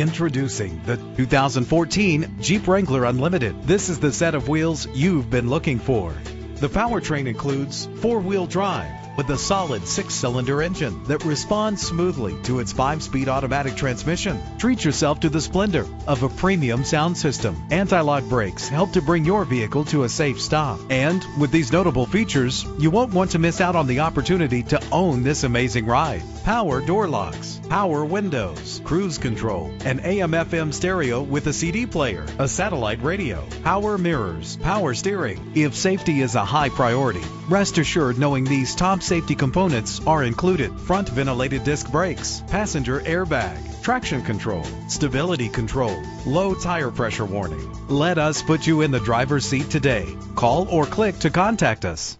Introducing the 2014 Jeep Wrangler Unlimited. This is the set of wheels you've been looking for. The powertrain includes four-wheel drive with a solid six-cylinder engine that responds smoothly to its five-speed automatic transmission. Treat yourself to the splendor of a premium sound system. Anti-lock brakes help to bring your vehicle to a safe stop. And with these notable features, you won't want to miss out on the opportunity to own this amazing ride. Power door locks, power windows, cruise control, an AM/FM stereo with a CD player, a satellite radio, power mirrors, power steering. If safety is a high priority, rest assured knowing these top safety components are included: front ventilated disc brakes, passenger airbag, traction control, stability control, low tire pressure warning. Let us put you in the driver's seat today. Call or click to contact us.